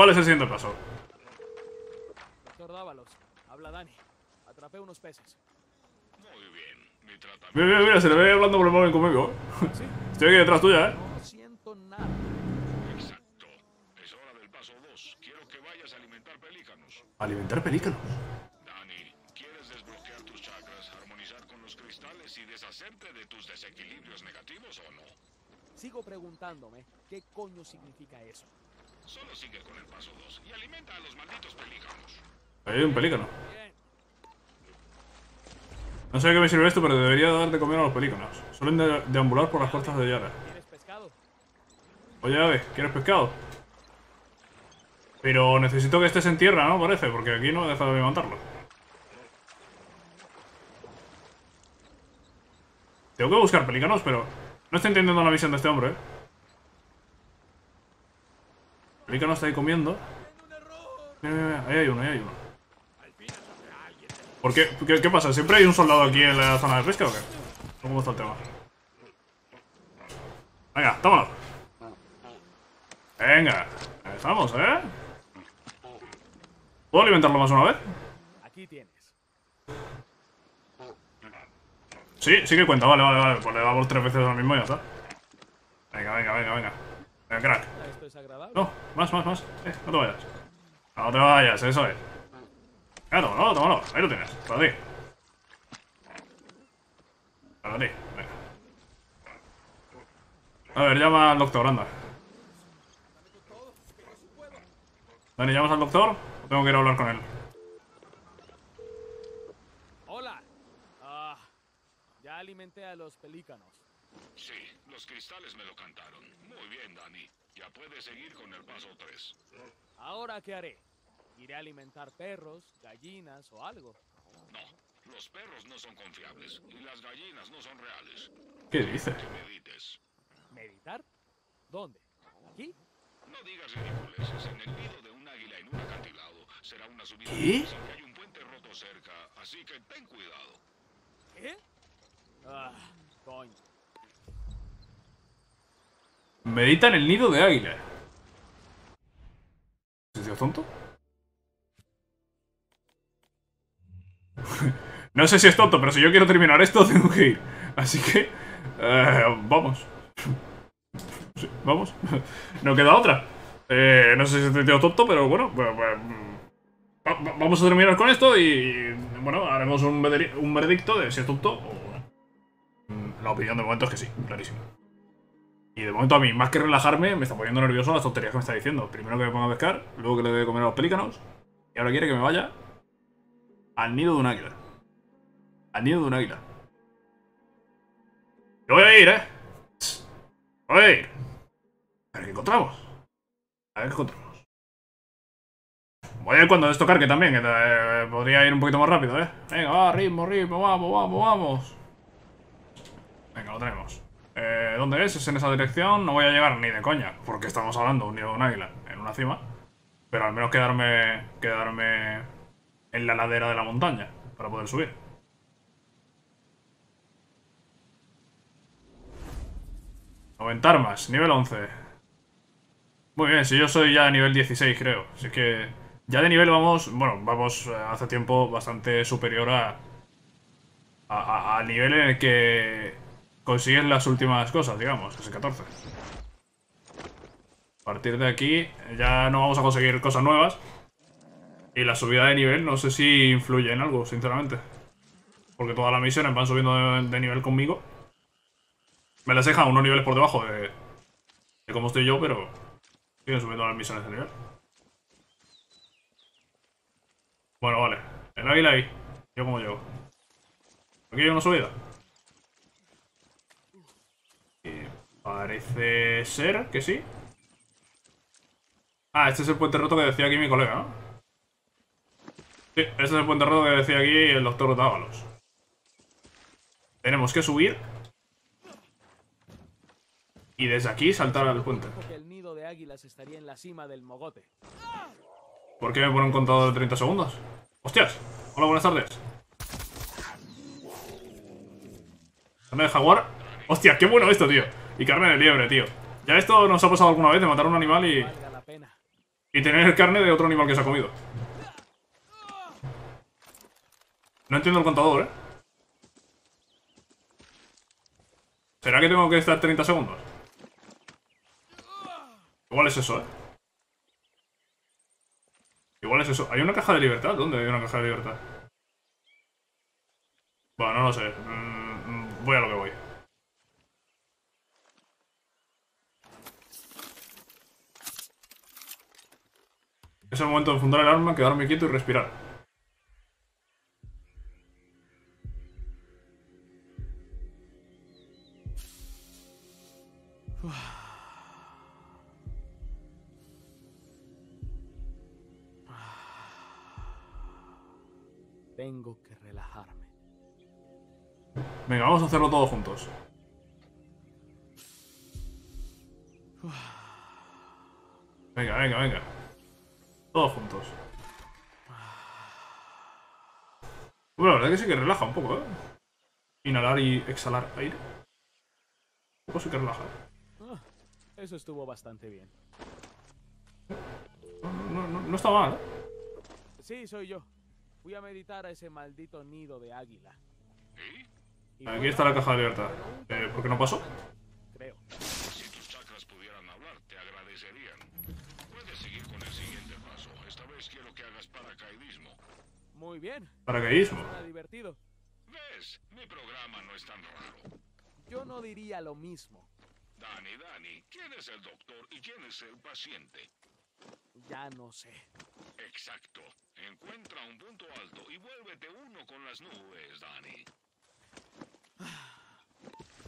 ¿Cuál es el siguiente paso? Doctor Dávalos, habla Dani. Atrapé unos peces. Muy bien, mi tratamiento. Mira, mira, mira, se le ve hablando por el móvil conmigo. ¿Sí? Estoy aquí detrás tuya, ¿eh? No siento nada. Exacto. Es hora del paso 2. Quiero que vayas a alimentar pelícanos. ¿Alimentar pelícanos? Dani, ¿quieres desbloquear tus chakras, armonizar con los cristales y deshacerte de tus desequilibrios negativos o no? Sigo preguntándome qué coño significa eso. Solo sigue con el paso 2 y alimenta a los malditos pelícanos. Hay un pelícano. No sé de qué me sirve esto, pero debería dar de comer a los pelícanos. Suelen deambular por las costas de Yara. ¿Quieres pescado? Oye, Ave, ¿quieres pescado? Pero necesito que estés en tierra, ¿no? Parece, porque aquí no he dejado de levantarlo. Tengo que buscar pelícanos, pero no estoy entendiendo la misión de este hombre, ¿eh? El pelícano está ahí comiendo. Mira, mira, mira. Ahí hay uno, ahí hay uno. ¿Por qué? ¿Qué pasa? ¿Siempre hay un soldado aquí en la zona de pesca o qué? ¿Cómo está el tema? Venga, tómalo. Venga, ahí estamos, ¿eh? ¿Puedo alimentarlo más una vez? Aquí tienes. Sí, sí que cuenta, vale, vale, vale. Pues le damos 3 veces al mismo y ya está. Venga, venga, venga, venga. Venga, crack. No, más, más, más. No te vayas. No te vayas, eso es. Ah, tómalo, tómalo. Ahí lo tienes. Para ti. Para ti. Venga. A ver, llama al doctor, anda. Dani, ¿llamas al doctor? ¿O tengo que ir a hablar con él? Hola. Ya alimenté a los pelícanos. Sí, los cristales me lo cantaron. Muy bien, Dani. Ya puedes seguir con el paso 3. ¿Ahora qué haré? ¿Iré a alimentar perros, gallinas o algo? No, los perros no son confiables y las gallinas no son reales. ¿Qué dices? Que medites. ¿Meditar? ¿Dónde? ¿Aquí? No digas ridiculeces. En el nido de un águila en un acantilado será una subida. ¿Qué? Que hay un puente roto cerca, así que ten cuidado. ¿Qué? Ah, coño. Medita en el nido de águila. ¿Se sido tonto? No sé si es tonto, pero si yo quiero terminar esto tengo que ir. Así que... vamos. Sí, vamos. No queda otra. No sé si es tonto, pero bueno. Vamos a terminar con esto y... Bueno, haremos un veredicto de si es tonto o... La opinión de momento es que sí, clarísimo. Y de momento a mí, más que relajarme, me está poniendo nervioso las tonterías que me está diciendo. Primero que me ponga a pescar, luego que le doy de comer a los pelícanos. Y ahora quiere que me vaya al nido de un águila. Al nido de un águila. Yo voy a ir, ¿eh? Voy a ir. A ver qué encontramos. A ver qué encontramos. Voy a ir cuando destocar, que también, que podría ir un poquito más rápido, ¿eh? Venga, va, ritmo, ritmo, vamos, vamos, vamos. Venga, lo tenemos. ¿Dónde es? Es en esa dirección. No voy a llegar ni de coña, porque estamos hablando de un nido de un águila en una cima. Pero al menos quedarme en la ladera de la montaña para poder subir. Aumentar más, nivel 11. Muy bien, si yo soy ya de nivel 16, creo. Así que ya de nivel vamos... Bueno, vamos hace tiempo bastante superior a nivel en el que... Consigues las últimas cosas, digamos, ese 14. A partir de aquí ya no vamos a conseguir cosas nuevas. Y la subida de nivel no sé si influye en algo, sinceramente. Porque todas las misiones van subiendo de nivel conmigo. Me las dejan unos niveles por debajo de cómo estoy yo, pero siguen subiendo las misiones de nivel. Bueno, vale. El águila ahí. ¿Yo cómo llego? Aquí hay una subida. Parece ser que sí. Ah, este es el puente roto que decía aquí mi colega, ¿no? Sí, este es el puente roto que decía aquí el doctor Dávalos. Tenemos que subir. Y desde aquí saltar al puente. El nido de águilas estaría en la cima del mogote. ¿Por qué me pone un contador de 30 segundos? ¡Hostias! Hola, buenas tardes. ¿Carne de jaguar? ¡Hostias, qué bueno esto, tío! Y carne de liebre, tío. Ya esto nos ha pasado alguna vez de matar a un animal y... Y tener el carne de otro animal que se ha comido. No entiendo el contador, ¿eh? ¿Será que tengo que estar 30 segundos? Igual es eso, ¿eh? Igual es eso. ¿Hay una caja de libertad? ¿Dónde hay una caja de libertad? Bueno, no lo sé. Voy a lo que voy. Es el momento de enfundar el arma, quedarme quieto y respirar. Tengo que relajarme. Venga, vamos a hacerlo todos juntos. Venga, venga, venga. Todos juntos. Bueno, la verdad es que sí que relaja un poco, ¿eh? Inhalar y exhalar aire. Un poco sí que relaja. Eso estuvo bastante bien. No está mal, ¿eh? Sí, soy yo. Fui a meditar a ese maldito nido de águila. Aquí está la caja de libertad. ¿Por qué no pasó? Creo. Si tus chakras pudieran hablar, te agradecerían. Puedes seguir con el siguiente paso. Esta vez quiero que hagas paracaidismo. Muy bien. Paracaidismo. Está divertido. ¿Ves? Mi programa no es tan raro. Yo no diría lo mismo. Dani, ¿quién es el doctor y quién es el paciente? Ya no sé. Exacto. Encuentra un punto alto y vuélvete uno con las nubes, Dani.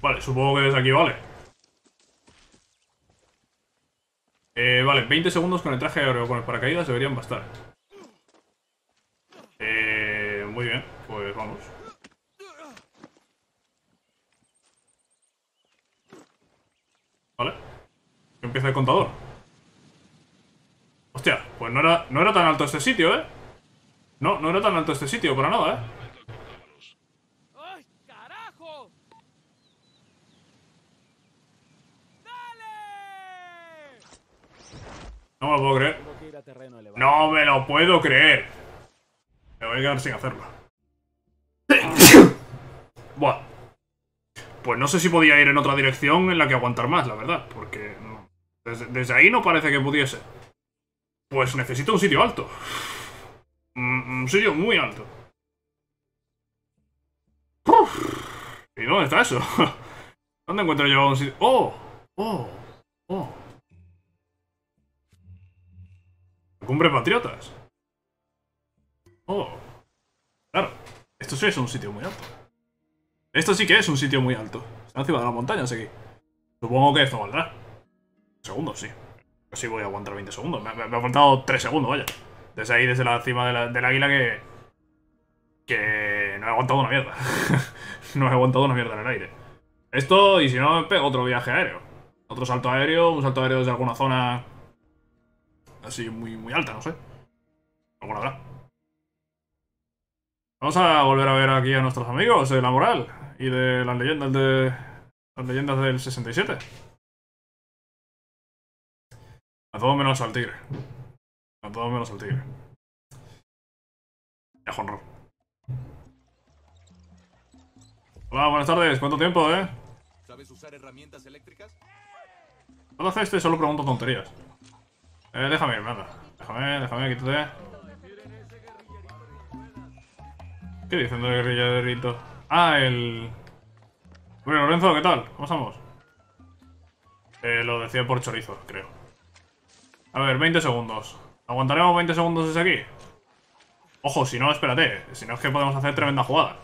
Vale, supongo que desde aquí vale. Vale, 20 segundos con el traje aéreo con el paracaídas deberían bastar. Muy bien, pues vamos. Vale. Empieza el contador. Hostia, pues no era tan alto este sitio, ¿eh? No era tan alto este sitio, para nada, ¿eh? ¡Ay, carajo! ¡Dale! No me lo puedo creer. ¡No me lo puedo creer! Me voy a quedar sin hacerlo. Buah. Pues no sé si podía ir en otra dirección en la que aguantar más, la verdad. Porque no. Desde ahí no parece que pudiese. Pues necesito un sitio alto. Un sitio muy alto. Uf. ¿Y dónde está eso? ¿Dónde encuentro yo un sitio? ¡Oh! ¡Oh! ¡Oh! Cumbre Patriotas. ¡Oh! Claro. Esto sí es un sitio muy alto. Esto sí que es un sitio muy alto. Está encima de las montañas aquí. Supongo que esto valdrá. Segundos, sí. Sí voy a aguantar 20 segundos. Me ha faltado 3 segundos, vaya. Desde ahí, desde la cima del águila que no he aguantado una mierda. No he aguantado una mierda en el aire. Esto, y si no me pego otro viaje aéreo. Otro salto aéreo, un salto aéreo desde alguna zona así muy alta, no sé. Alguna habrá. Vamos a volver a ver aquí a nuestros amigos de La Moral y de las leyendas del 67. A todo menos al tigre. A todo menos al tigre. Ya, jonro. Hola, buenas tardes. ¿Cuánto tiempo, eh? ¿Sabes usar herramientas eléctricas? ¿Cuándo haces esto? Solo pregunto tonterías. Déjame irme, anda. Déjame, quítate. ¿Qué dicen del guerrillerito? Ah, el... Bueno, Lorenzo, ¿qué tal? ¿Cómo estamos? Lo decía por chorizo, creo. A ver, 20 segundos. ¿Aguantaremos 20 segundos desde aquí? Ojo, si no, espérate. Si no es que podemos hacer tremenda jugada.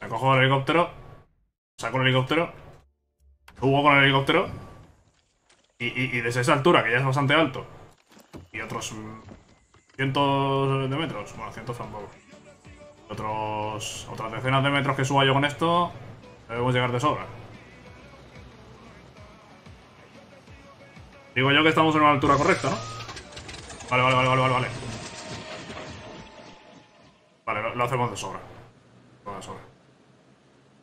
Me cojo el helicóptero. Saco el helicóptero. Subo con el helicóptero. Y desde esa altura, que ya es bastante alto. Y otros... cientos de metros. Bueno, cientos tampoco. Otras decenas de metros que suba yo con esto. Debemos llegar de sobra. Digo yo que estamos en una altura correcta, ¿no? Vale. Vale, lo hacemos de sobra.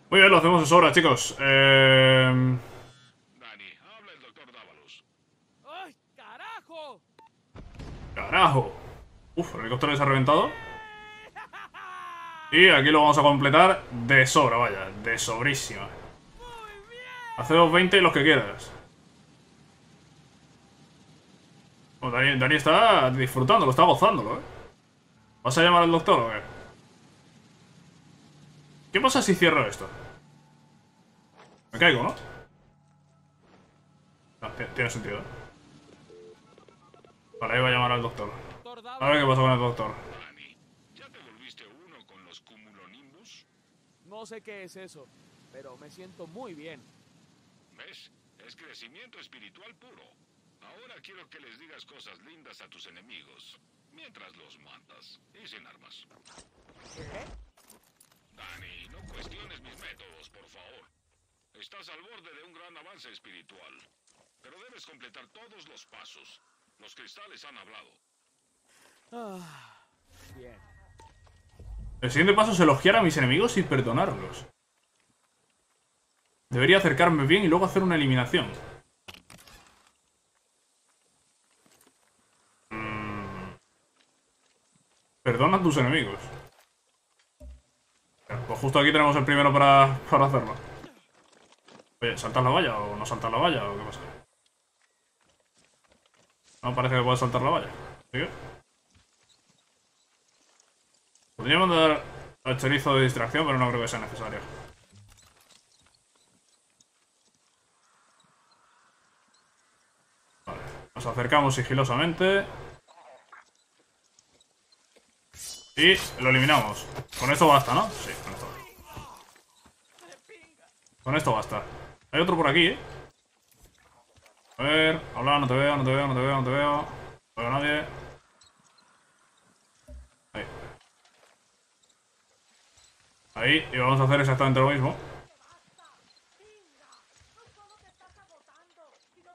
Muy bien, lo hacemos de sobra, chicos. Dani, habla el doctor Dávalos. ¡Ay, carajo! ¡Carajo! Uf, el helicóptero se ha reventado. Y aquí lo vamos a completar de sobra, vaya. De sobrísima. Hace 220 los que quieras. Bueno, Dani está disfrutándolo, está gozándolo, ¿eh? ¿Vas a llamar al doctor o qué? ¿Qué pasa si cierro esto? Me caigo, ¿no? No, tiene sentido. Vale, ahí va a llamar al doctor. A ver qué pasa con el doctor. ¿Ya te volviste uno con los cumulonimbus? No sé qué es eso, pero me siento muy bien. ¿Ves? Es crecimiento espiritual puro. Ahora quiero que les digas cosas lindas a tus enemigos, mientras los matas y sin armas. ¿Qué? Dani, no cuestiones mis métodos, por favor. Estás al borde de un gran avance espiritual, pero debes completar todos los pasos. Los cristales han hablado. Ah, bien. El siguiente paso es elogiar a mis enemigos y perdonarlos. Debería acercarme bien y luego hacer una eliminación. Perdona a tus enemigos. Pues justo aquí tenemos el primero para hacerlo. Oye, ¿saltas la valla o no saltas la valla o qué pasa? No parece que pueda saltar la valla. ¿Sigue? Podría mandar al chorizo de distracción, pero no creo que sea necesario. Vale, nos acercamos sigilosamente. Y lo eliminamos. Con esto basta, ¿no? Sí, con esto. Con esto basta. Hay otro por aquí, ¿eh? A ver, habla, no te veo, no te veo, no te veo, no te veo. No veo a nadie. Ahí. Ahí, y vamos a hacer exactamente lo mismo.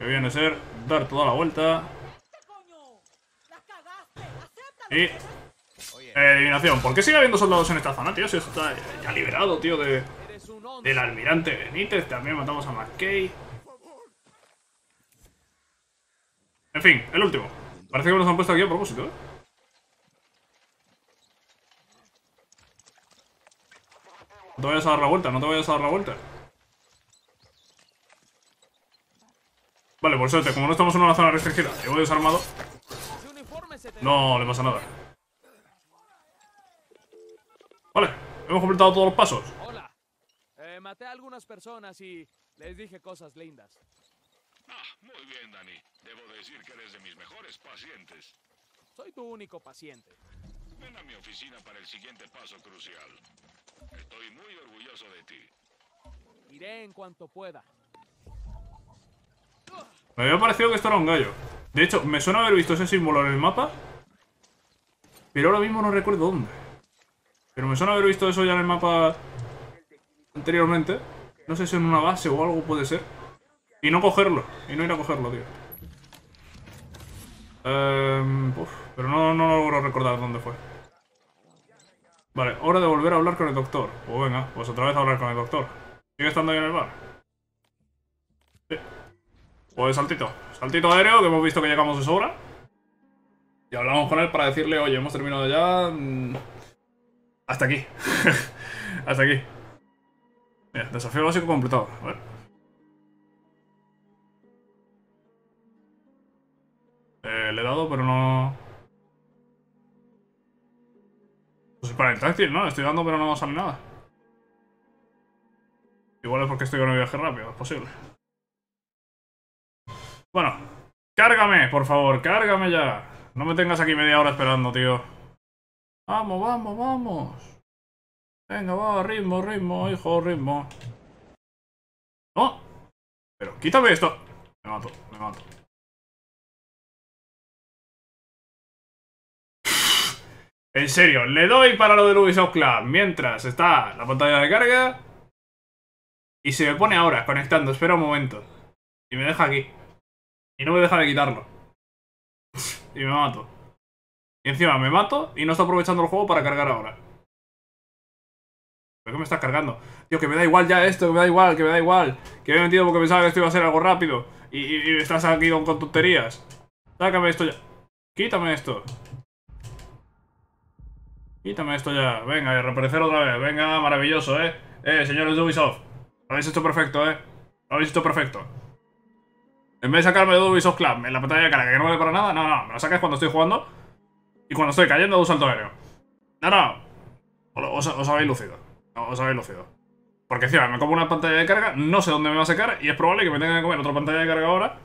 Que viene a ser dar toda la vuelta. Y... eliminación. ¿Por qué sigue habiendo soldados en esta zona, tío? Si está ya liberado, tío, del almirante Benítez. También matamos a McKay. En fin, el último. Parece que nos han puesto aquí a propósito, ¿eh? No te vayas a dar la vuelta, no te vayas a dar la vuelta. Vale, por suerte, como no estamos en una zona restringida, llevo desarmado. No le pasa nada. Vale, hemos completado todos los pasos. Hola. Maté a algunas personas y les dije cosas lindas. Ah, muy bien, Dani. Debo decir que eres de mis mejores pacientes. Soy tu único paciente. Ven a mi oficina para el siguiente paso crucial. Estoy muy orgulloso de ti. Iré en cuanto pueda. Me había parecido que esto era un gallo. De hecho, me suena haber visto ese símbolo en el mapa, pero ahora mismo no recuerdo dónde. Pero me suena haber visto eso ya en el mapa anteriormente. No sé si en una base o algo puede ser. Y no cogerlo. Y no ir a cogerlo, tío. Pero no logro recordar dónde fue. Vale, hora de volver a hablar con el doctor. Pues venga, pues otra vez a hablar con el doctor. ¿Sigue estando ahí en el bar? Sí. Pues saltito. Saltito aéreo, que hemos visto que llegamos de sobra. Y hablamos con él para decirle, oye, hemos terminado ya... hasta aquí. Hasta aquí. Mira, desafío básico completado. A ver. Le he dado, pero no... Pues es para el táctil, ¿no? Estoy dando, pero no sale nada. Igual es porque estoy con el viaje rápido. Es posible. Bueno. Cárgame, por favor. Cárgame ya. No me tengas aquí media hora esperando, tío. Vamos, vamos, vamos. Venga, va, ritmo, ritmo, hijo, ritmo. ¡No! Pero quítame esto. Me mato, me mato. En serio, le doy para lo del Ubisoft Club mientras está la pantalla de carga. Y se me pone ahora conectando, espera un momento. Y me deja aquí. Y no me deja de quitarlo. Y me mato. Y encima me mato y no está aprovechando el juego para cargar ahora. ¿Por qué me estás cargando? Tío, que me da igual ya esto, que me da igual, que me da igual. Que me he metido porque pensaba que esto iba a ser algo rápido. Y estás aquí con tonterías. Sácame esto ya. Quítame esto. Quítame esto ya. Venga, y reaparecer otra vez. Venga, maravilloso, ¿eh? Señores de Ubisoft. Lo habéis hecho perfecto, ¿eh? Lo habéis hecho perfecto. En vez de sacarme de Ubisoft Club en la pantalla de carga, que no vale para nada. No, no, me lo sacas cuando estoy jugando y cuando estoy cayendo de un salto aéreo. No, no. Os habéis lucido. Os habéis lucido. Porque encima me como una pantalla de carga, no sé dónde me va a sacar, y es probable que me tenga que comer otra pantalla de carga ahora.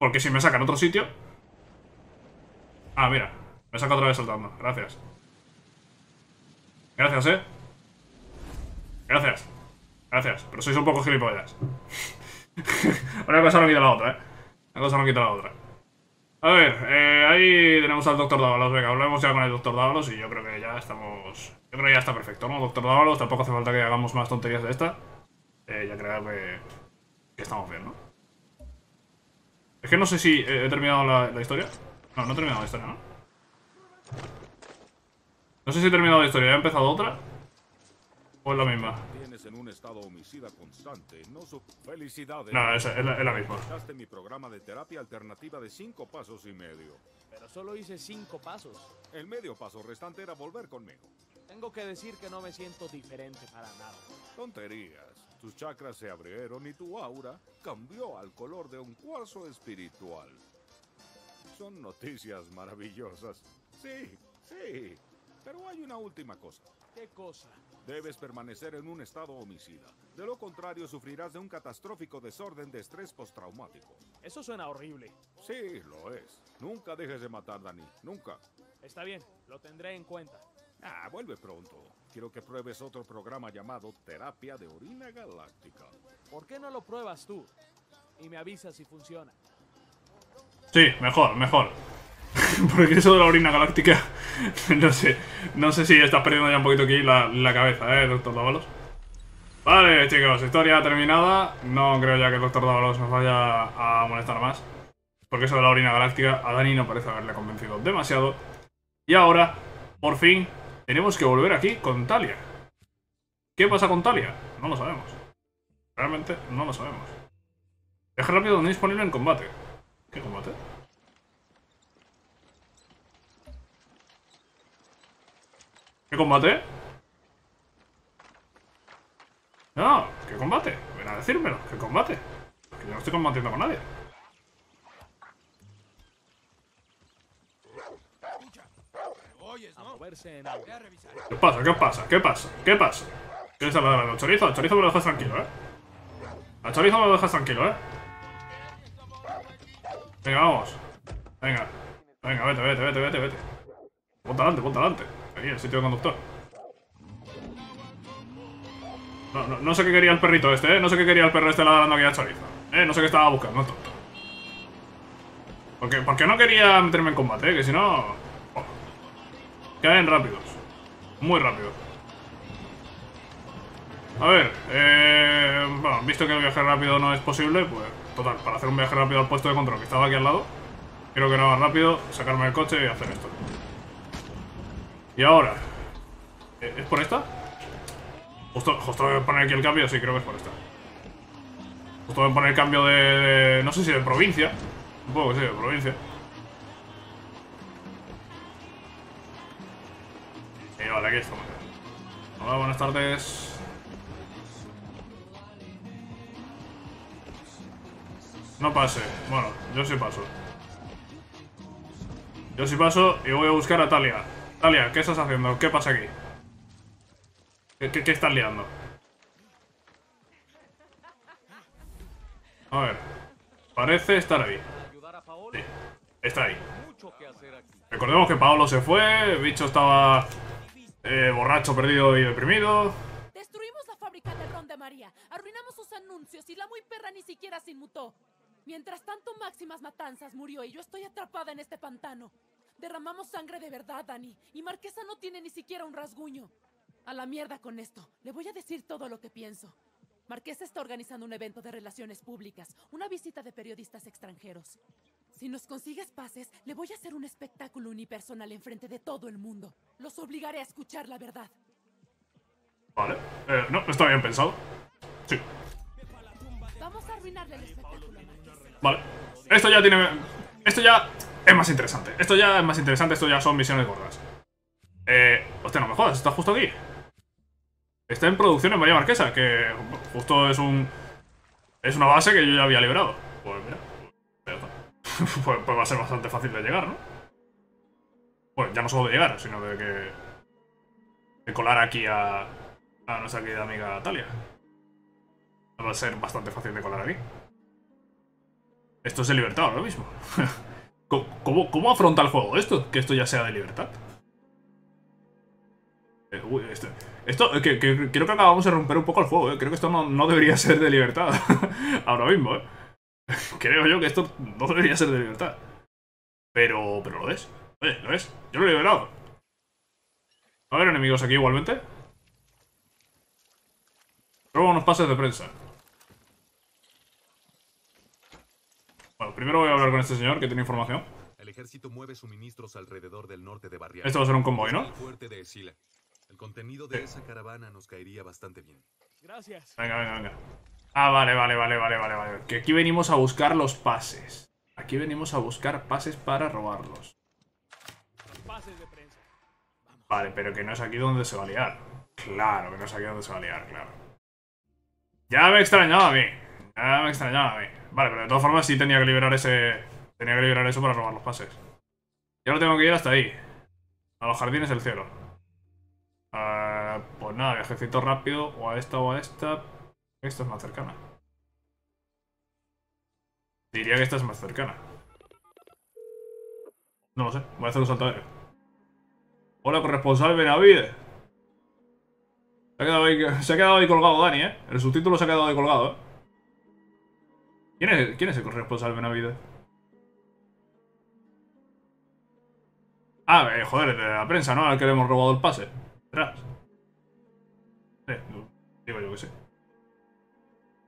Porque si me sacan otro sitio... Ah, mira. Me saca otra vez saltando. Gracias. Gracias, ¿eh? Gracias. Gracias. Pero sois un poco gilipollas. Una cosa no quita la otra, ¿eh? Una cosa no quita la otra. A ver, ahí tenemos al Doctor Dávalos. Venga, hablamos ya con el Doctor Dávalos y yo creo que ya estamos... Yo creo que ya está perfecto, ¿no? Doctor Dávalos, tampoco hace falta que hagamos más tonterías de esta. Ya creo que estamos bien, ¿no? Es que no sé si he terminado la historia. No, no he terminado la historia, ¿no? No sé si he terminado la historia, ¿he empezado otra? ¿O es la misma? En un estado homicida constante, no su... Felicidades. No, es la misma. Pasaste mi programa de terapia alternativa de 5 pasos y medio. Pero solo hice 5 pasos. El medio paso restante era volver conmigo. Tengo que decir que no me siento diferente para nada. Tonterías. Tus chakras se abrieron y tu aura cambió al color de un cuarzo espiritual. Son noticias maravillosas. Sí, sí. Pero hay una última cosa. ¿Qué cosa? Debes permanecer en un estado homicida. De lo contrario, sufrirás de un catastrófico desorden de estrés postraumático. Eso suena horrible. Sí, lo es. Nunca dejes de matar, Dani. Nunca. Está bien, lo tendré en cuenta. Ah, vuelve pronto. Quiero que pruebes otro programa llamado Terapia de Orina Galáctica. ¿Por qué no lo pruebas tú? Y me avisas si funciona. Sí, mejor, mejor. Porque eso de la orina galáctica, no sé si estás perdiendo ya un poquito aquí la cabeza, Doctor Dávalos. Vale, chicos, historia terminada. No creo ya que el Doctor Dávalos nos vaya a molestar más. Porque eso de la orina galáctica a Dani no parece haberle convencido demasiado. Y ahora, por fin, tenemos que volver aquí con Talia. ¿Qué pasa con Talia? No lo sabemos. Realmente no lo sabemos. Deja rápido donde disponible en combate. ¿Qué combate? ¿Qué combate? No, ¿qué combate? Ven a decírmelo, ¿qué combate? Que yo no estoy combatiendo con nadie. ¿Qué pasa? ¿Qué pasa? ¿Qué pasa? ¿Qué pasa? ¿Quieres hablar de los chorizos? El chorizo me lo dejas tranquilo, ¿eh? El chorizo me lo dejas tranquilo, ¿eh? Venga, vamos. Venga. Venga, vete. Ponte adelante. Aquí, el sitio de conductor. No sé qué quería el perrito este, ¿eh? No sé qué quería el perro este ladrando aquí a chorizo. No sé qué estaba buscando, tonto. ¿Por qué no quería meterme en combate, que si no... Oh. Caen rápidos. Muy rápidos. A ver, bueno, visto que el viaje rápido no es posible, pues... Total, para hacer un viaje rápido al puesto de control que estaba aquí al lado, creo que era más rápido sacarme el coche y hacer esto. Y ahora, ¿es por esta? Justo voy a poner aquí el cambio, sí, creo que es por esta. Justo voy a poner el cambio de no sé si de provincia. Supongo que sí, de provincia. Y vale, aquí estamos. Hola, buenas tardes. No pase. Bueno, yo sí paso. Yo sí paso y voy a buscar a Talia. Talia, ¿qué estás haciendo? ¿Qué pasa aquí? ¿Qué estás liando? A ver. Parece estar ahí. Sí, está ahí. Recordemos que Paolo se fue, el bicho estaba borracho, perdido y deprimido. Destruimos la fábrica de Ronda María, arruinamos sus anuncios y la muy perra ni siquiera se inmutó. Mientras tanto, Máximas Matanzas murió y yo estoy atrapada en este pantano. Derramamos sangre de verdad, Dani. Y Marquesa no tiene ni siquiera un rasguño. A la mierda con esto. Le voy a decir todo lo que pienso. Marquesa está organizando un evento de relaciones públicas. Una visita de periodistas extranjeros. Si nos consigues pases, le voy a hacer un espectáculo unipersonal enfrente de todo el mundo. Los obligaré a escuchar la verdad. Vale. No, está bien pensado. Sí. Vamos a arruinarle el espectáculo a Marquesa. Vale. Esto ya tiene... Esto ya es más interesante. Esto ya es más interesante. Esto ya son misiones gordas. Hostia, no me jodas. Está justo aquí. Está en producción en María Marquesa, que justo es un... Es una base que yo ya había liberado. Pues mira, pues va a ser bastante fácil de llegar, ¿no? Bueno, ya no solo de llegar, sino de que... De colar aquí a nuestra querida amiga Talia. Va a ser bastante fácil de colar aquí. Esto es de libertad ahora mismo. ¿Cómo afronta el juego esto? Que esto ya sea de libertad. Uy, esto creo que acabamos de romper un poco el juego, Creo que esto no debería ser de libertad. Ahora mismo, Creo yo que esto no debería ser de libertad. Pero lo es. Oye, lo es. Yo lo he liberado. ¿Va a haber enemigos aquí igualmente? Robo unos pases de prensa. Bueno, primero voy a hablar con este señor que tiene información. El ejército mueve suministros alrededor del norte de Barriada. Esto va a ser un convoy, ¿no? El contenido de esa caravana nos caería bastante bien. Gracias. Venga. Ah, vale. Que aquí venimos a buscar los pases. Aquí venimos a buscar pases para robarlos. Pases de prensa. Vale, pero que no es aquí donde se va a liar. Claro, que no es aquí donde se va a liar, claro. Ya me extrañaba a mí. Vale, pero de todas formas sí tenía que liberar ese... Tenía que liberar eso para robar los pases. Y ahora tengo que ir hasta ahí. A los jardines del cielo. Pues nada, viajecito rápido. O a esta o a esta. Esta es más cercana. Diría que esta es más cercana. No lo sé, voy a hacer un saltadero. Hola, corresponsal Benavide. Se ha quedado ahí colgado Dani, El subtítulo se ha quedado ahí colgado, ¿Quién es el corresponsal Benavide? Ah, joder, de la prensa, ¿no? Al que le hemos robado el pase. ¿Tras? Digo yo que sí.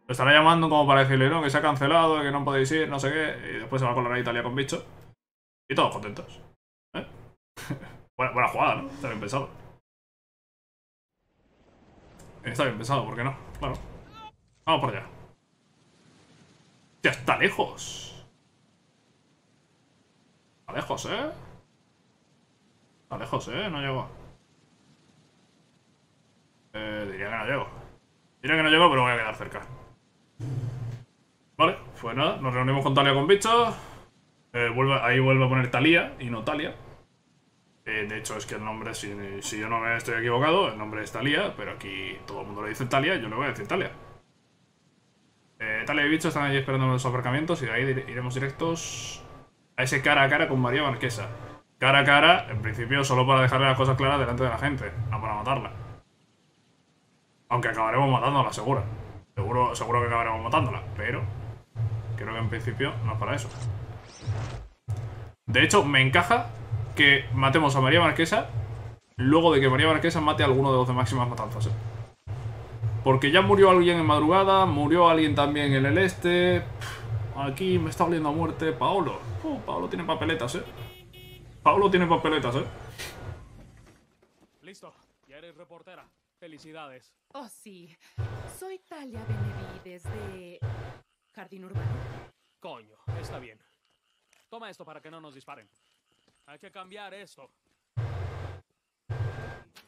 Lo estará llamando como para decirle, ¿no? Que se ha cancelado, que no podéis ir, no sé qué. Y después se va a colar a Italia con bicho. Y todos contentos. Buena jugada, ¿no? Está bien pensado. Está bien pensado, ¿por qué no? Claro. Vamos por allá. Ya está lejos. Está lejos, Está lejos, No llego. Diría que no llego. Pero voy a quedar cerca. Vale, pues nada. Nos reunimos con Talia con bichos. Ahí vuelve a poner Talia y no Talia. De hecho, es que el nombre, si yo no me estoy equivocado, el nombre es Talia, pero aquí todo el mundo le dice Talia y yo le voy a decir Talia. Talia y bichos están allí esperando en los aparcamientos y de ahí iremos directos a ese cara a cara con María Marquesa. Cara a cara, en principio, solo para dejarle las cosas claras delante de la gente, no para matarla. Aunque acabaremos matándola, seguro. Seguro que acabaremos matándola, pero creo que en principio no es para eso. De hecho, me encaja que matemos a María Marquesa luego de que María Marquesa mate a alguno de los de Máximas Matanzas. Porque ya murió alguien en madrugada, murió alguien también en el este. Aquí me está oliendo a muerte Paolo. Paolo tiene papeletas, Listo, ya eres reportera. Felicidades. Oh, sí. Soy Talia Benevides de Jardín Urbano. Coño, está bien. Toma esto para que no nos disparen. Hay que cambiar esto.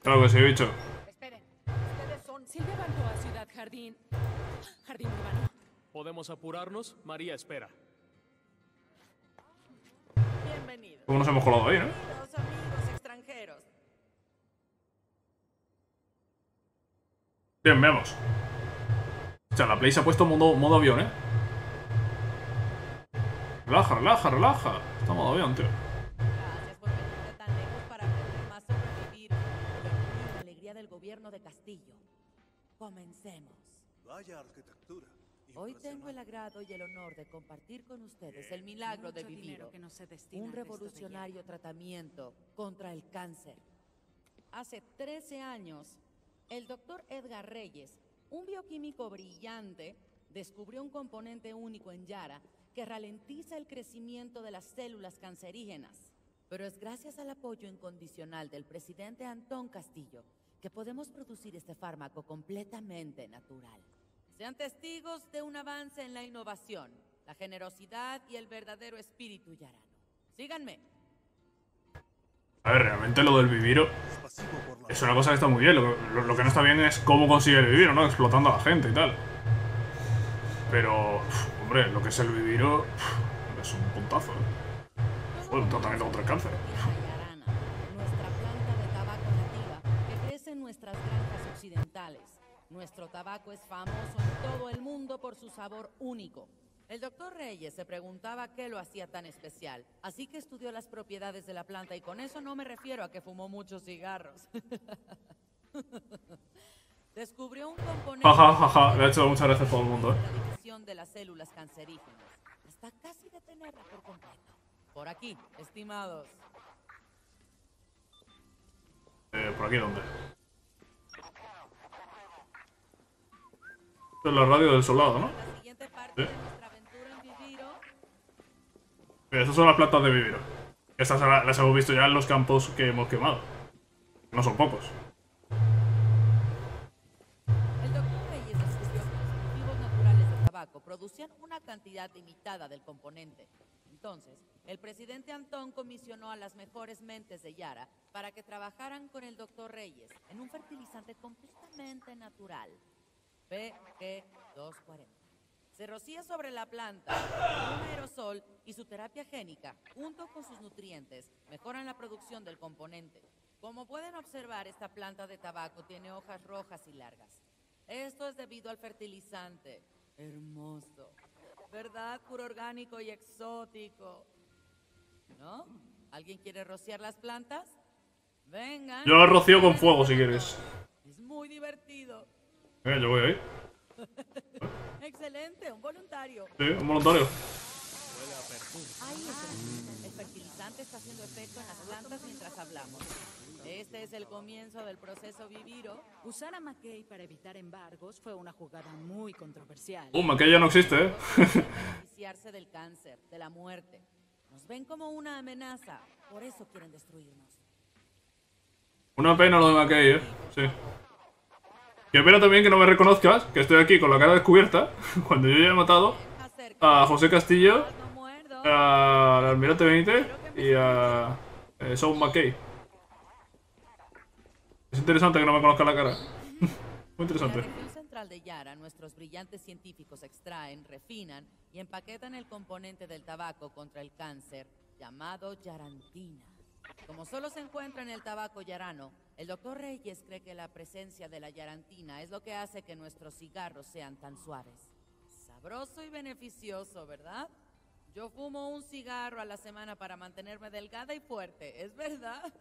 Claro que sí, bicho. Esperen. Ustedes son... Silvia Banco a Ciudad Jardín... Jardín Urbano. ¿Podemos apurarnos? María espera. Bienvenidos. ¿Cómo nos hemos colado ahí, Los amigos extranjeros. Bien, veamos. O sea, la Play se ha puesto modo avión, Relaja. Está modo avión, tío. Gracias por venir tan lejos para aprender más sobre Viviro. La alegría del gobierno de Castillo. Comencemos. Vaya arquitectura. Hoy tengo el agrado y el honor de compartir con ustedes el milagro de Viviro. Un revolucionario tratamiento contra el cáncer. Hace 13 años... El doctor Edgar Reyes, un bioquímico brillante, descubrió un componente único en Yara que ralentiza el crecimiento de las células cancerígenas. Pero es gracias al apoyo incondicional del presidente Antón Castillo que podemos producir este fármaco completamente natural. Sean testigos de un avance en la innovación, la generosidad y el verdadero espíritu yarano. Síganme. A ver, realmente lo del Viviro es una cosa que está muy bien. Lo que no está bien es cómo consigue el Viviro, ¿no? Explotando a la gente y tal. Pero, hombre, lo que es el Viviro es un puntazo, ¿eh? Joder, un tratamiento contra el cáncer. Nuestra planta de tabaco nativa que crece en nuestras granjas occidentales. Nuestro tabaco es famoso en todo el mundo por su sabor único. El doctor Reyes se preguntaba qué lo hacía tan especial, así que estudió las propiedades de la planta y con eso no me refiero a que fumó muchos cigarros. Descubrió un componente... Le ha hecho muchas gracias a todo el mundo, ¿eh? ...la división de las células cancerígenas, hasta casi detenerla por completo. Por aquí, estimados. ¿Por aquí dónde? Esto es la radio del soldado, ¿no? La siguiente parte de nuestra aventura en Viviro. Mira, estas son las plantas de Viviro. Estas las hemos visto ya en los campos que hemos quemado. No son pocos. Producían una cantidad limitada del componente. Entonces, el presidente Antón comisionó a las mejores mentes de Yara para que trabajaran con el doctor Reyes en un fertilizante completamente natural, BG240. Se rocía sobre la planta un aerosol y su terapia génica, junto con sus nutrientes, mejoran la producción del componente. Como pueden observar, esta planta de tabaco tiene hojas rojas y largas. Esto es debido al fertilizante. Hermoso, ¿verdad? Puro orgánico y exótico, ¿no? ¿Alguien quiere rociar las plantas? Vengan. Yo las rocío con fuego si quieres. Es muy divertido. Yo voy ahí. Excelente, un voluntario. Sí, un voluntario. Ahí está. El fertilizante está haciendo efecto en las plantas mientras hablamos. Este es el comienzo del proceso Viviro. Usar a McKay para evitar embargos fue una jugada muy controversial. McKay ya no existe, ¿eh? Beneficiarse del cáncer, de la muerte. Nos ven como una amenaza, por eso quieren destruirnos. Una pena lo de McKay, ¿eh? Sí. Y espero también que no me reconozcas, que estoy aquí con la cara descubierta, cuando yo ya he matado a José Castillo, al Almirante Benítez y a Shawn McKay. Es interesante que no me conozca la cara. Muy interesante. En la región central de Yara, nuestros brillantes científicos extraen, refinan y empaquetan el componente del tabaco contra el cáncer, llamado Yarantina. Como solo se encuentra en el tabaco yarano, el doctor Reyes cree que la presencia de la Yarantina es lo que hace que nuestros cigarros sean tan suaves. Sabroso y beneficioso, ¿verdad? Yo fumo un cigarro a la semana para mantenerme delgada y fuerte, ¿es verdad?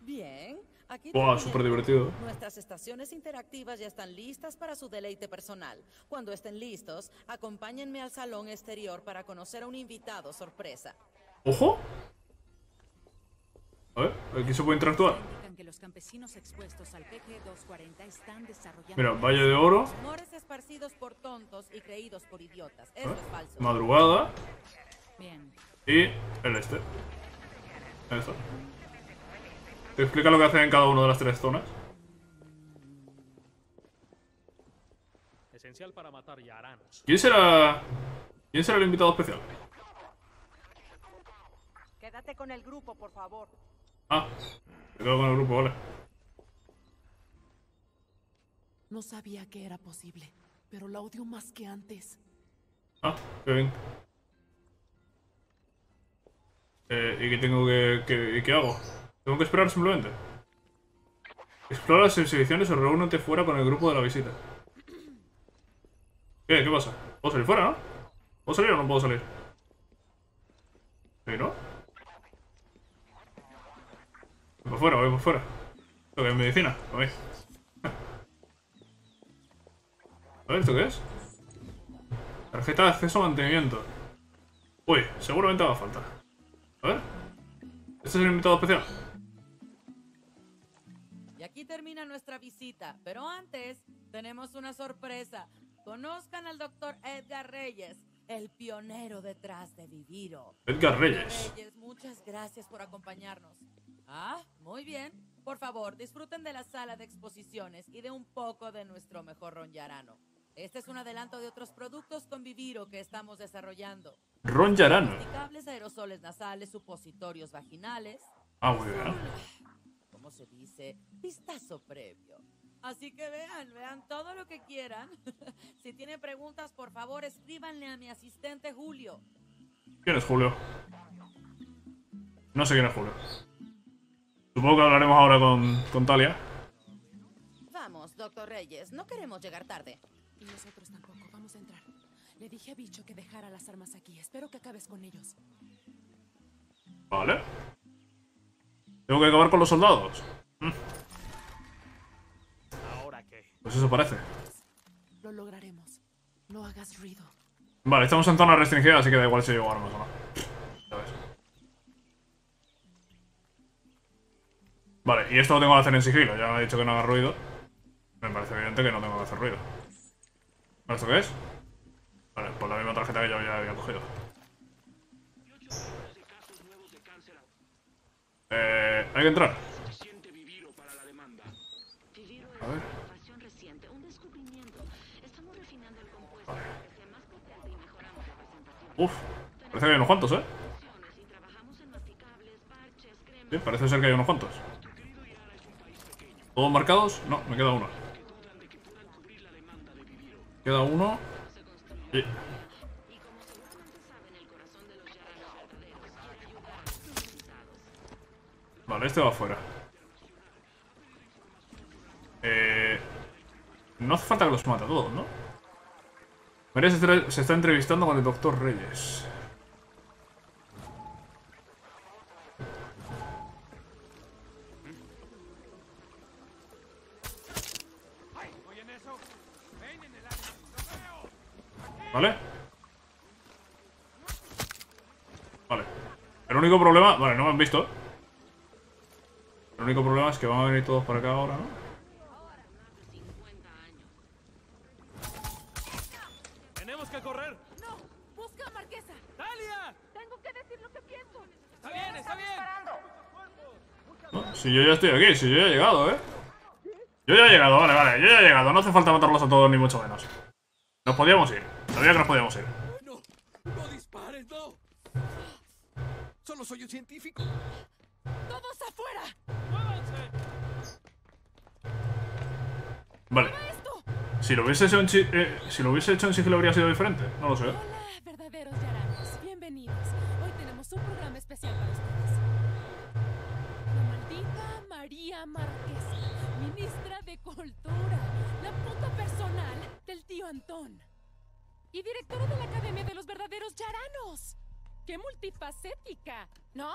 Bien, aquí wow, súper divertido. Nuestras estaciones interactivas ya están listas para su deleite personal. Cuando estén listos, acompáñenme al salón exterior para conocer a un invitado sorpresa. ¡Ojo! A ver, aquí se puede interactuar. Que los campesinos expuestos al PG240 están desarrollando... Mira, Valle de Oro. Mores esparcidos por tontos y creídos por idiotas. Eso es falso. Madrugada. Bien. Y el este. Eso. Te explica lo que hacen en cada una de las tres zonas. Esencial para matar yaranos. ¿Quién será el invitado especial? Quédate con el grupo, por favor. Me quedo con el grupo, vale. No sabía que era posible, pero la odio más que antes. Qué bien. ¿Y qué tengo qué hago? ¿Tengo que esperar simplemente? Explora las exhibiciones o reúnete fuera con el grupo de la visita. ¿Qué pasa? ¿Puedo salir fuera, no? ¿Puedo salir o no puedo salir? ¿Sí, no? Voy por fuera. Lo que es medicina, a ver. A ver, ¿esto qué es? Tarjeta de acceso a mantenimiento. Uy, seguramente haga falta. A ver. Este es el invitado especial. Y aquí termina nuestra visita, pero antes tenemos una sorpresa. Conozcan al doctor Edgar Reyes, el pionero detrás de Viviro. Edgar Reyes. Muchas gracias por acompañarnos. Muy bien. Por favor, disfruten de la sala de exposiciones y de un poco de nuestro mejor ron yarano. Este es un adelanto de otros productos con Viviro que estamos desarrollando. Ron Yarano. Cables, aerosoles nasales, supositorios vaginales. Ah, bueno. ¿Cómo se dice? Vistazo previo. Así que vean todo lo que quieran. Si tienen preguntas, por favor, escríbanle a mi asistente Julio. ¿Quién es Julio? No sé quién es Julio. Supongo que hablaremos ahora con Talia. Vamos, Doctor Reyes, no queremos llegar tarde. Y nosotros tampoco, vamos a entrar. Le dije a Bicho que dejara las armas aquí. Espero que acabes con ellos. Vale. Tengo que acabar con los soldados. ¿Ahora qué? Pues eso parece. Lo lograremos. No hagas ruido. Vale, estamos en zona restringida, así que da igual si llevo armas o no. ¿Sabes? Vale, y esto lo tengo que hacer en sigilo. Ya me ha dicho que no haga ruido. Me parece evidente que no tengo que hacer ruido. ¿Esto qué es? Vale, pues la misma tarjeta que yo ya había cogido. Hay que entrar. A ver. Vale. Uf, parece que hay unos cuantos, ¿eh? Sí, parece ser que hay unos cuantos. ¿Todos marcados? No, me queda uno. Queda uno. Sí. Vale, este va afuera. No hace falta que los mate a todos, ¿no? María se está entrevistando con el Doctor Reyes. ¿Vale? Vale. El único problema... Vale, no me han visto. El único problema es que van a venir todos para acá ahora, ¿no? Tenemos que correr. No, busca a Marquesa. ¡Talia! Tengo que decir lo que pienso. Está bien, está bien. No, si yo ya estoy aquí, si yo ya he llegado, ¿eh? Yo ya he llegado, vale, vale. Yo ya he llegado. No hace falta matarlos a todos, ni mucho menos. Nos podíamos ir. Sabía que nos podíamos ir. No, no dispares, no. Solo soy un científico. ¡Todos afuera! ¡Muévanse! Vale. Si lo hubiese hecho en sigilo habría sido diferente. No lo sé. Hola, verdaderos yaranos. Bienvenidos. Hoy tenemos un programa especial para ustedes. La maldita María Marquesa, ministra de Cultura, la puta personal del tío Antón. Y directora de la Academia de los Verdaderos Yaranos. ¡Qué multifacética! ¿No?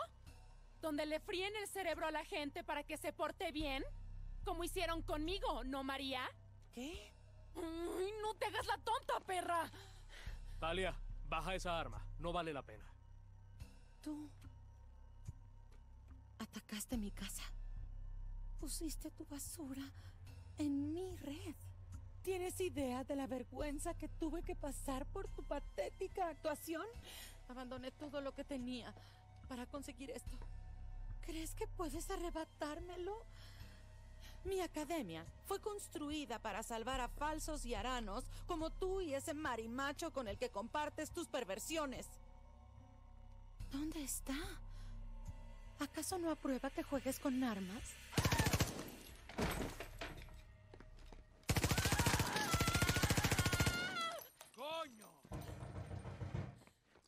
Donde le fríen el cerebro a la gente para que se porte bien. Como hicieron conmigo, ¿no, María? ¿Qué? Ay, no te hagas la tonta, perra. Talia, baja esa arma. No vale la pena. Tú... atacaste mi casa. Pusiste tu basura en mi red. ¿Tienes idea de la vergüenza que tuve que pasar por tu patética actuación? Abandoné todo lo que tenía para conseguir esto. ¿Crees que puedes arrebatármelo? Mi academia fue construida para salvar a falsos yaranos como tú y ese marimacho con el que compartes tus perversiones. ¿Dónde está? ¿Acaso no aprueba que juegues con armas?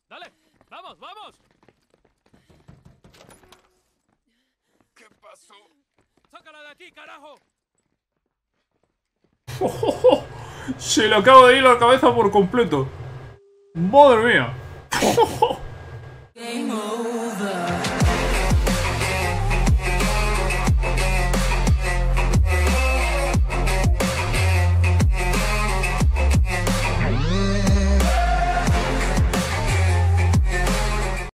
¡Dale! ¡Vamos, vamos! ¿Qué pasó? ¡Sácala de aquí, carajo! ¡Oh, oh, oh! Se le acaba de ir la cabeza por completo. ¡Madre mía! ¡Oh, oh, oh!